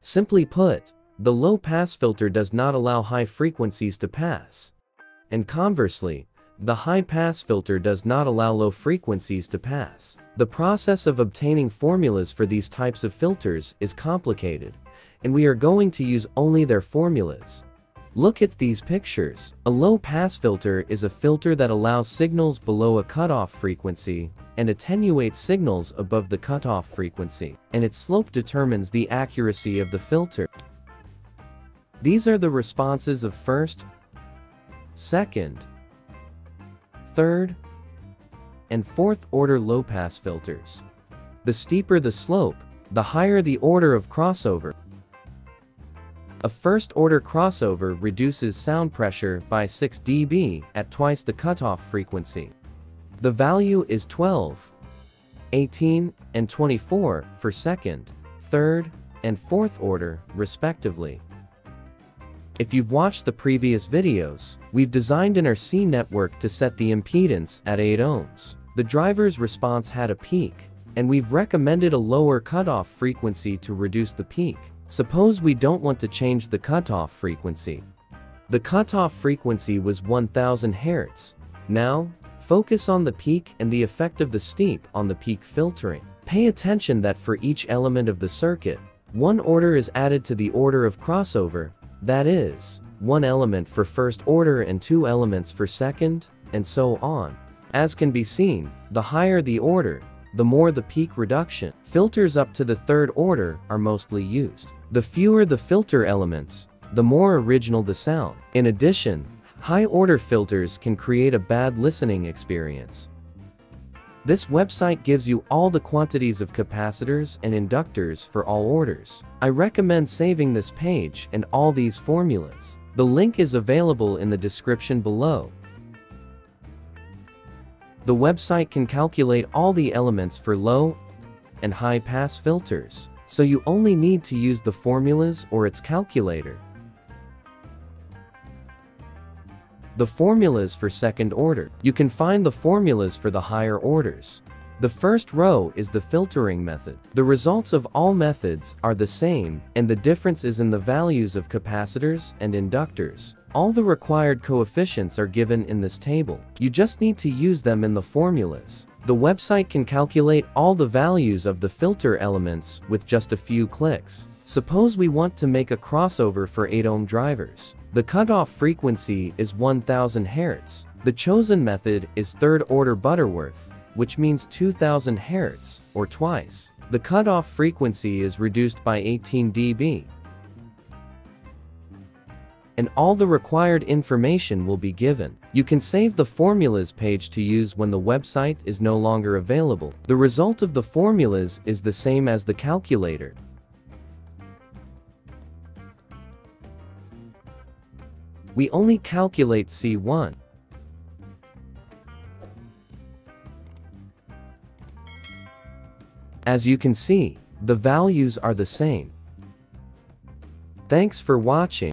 Simply put, the low-pass filter does not allow high frequencies to pass. And conversely, the high-pass filter does not allow low frequencies to pass. The process of obtaining formulas for these types of filters is complicated, and we are going to use only their formulas. Look at these pictures. A low-pass filter is a filter that allows signals below a cutoff frequency and attenuates signals above the cutoff frequency, and its slope determines the accuracy of the filter. These are the responses of first, second, third, and fourth order low-pass filters. The steeper the slope, the higher the order of crossover. A first-order crossover reduces sound pressure by 6 dB at twice the cutoff frequency. The value is 12, 18, and 24 for second, third, and fourth order, respectively. If you've watched the previous videos, we've designed an RC network to set the impedance at 8 ohms. The driver's response had a peak, and we've recommended a lower cutoff frequency to reduce the peak. Suppose we don't want to change the cutoff frequency. The cutoff frequency was 1000 Hz. Now, focus on the peak and the effect of the steep on the peak filtering. Pay attention that for each element of the circuit, one order is added to the order of crossover, that is, one element for first order and two elements for second, and so on. As can be seen, the higher the order, the more the peak reduction. Filters up to the third order are mostly used. The fewer the filter elements, the more original the sound. In addition, high-order filters can create a bad listening experience. This website gives you all the quantities of capacitors and inductors for all orders. I recommend saving this page and all these formulas. The link is available in the description below. The website can calculate all the elements for low and high pass filters, so you only need to use the formulas or its calculator. The formulas for second order. You can find the formulas for the higher orders. The first row is the filtering method. The results of all methods are the same, and the difference is in the values of capacitors and inductors. All the required coefficients are given in this table. You just need to use them in the formulas. The website can calculate all the values of the filter elements with just a few clicks. Suppose we want to make a crossover for 8-ohm drivers. The cutoff frequency is 1000 Hz. The chosen method is third-order Butterworth, which means 2000 Hz, or twice. The cutoff frequency is reduced by 18 dB. And all the required information will be given. You can save the formulas page to use when the website is no longer available. The result of the formulas is the same as the calculator. We only calculate C1. As you can see, the values are the same. Thanks for watching.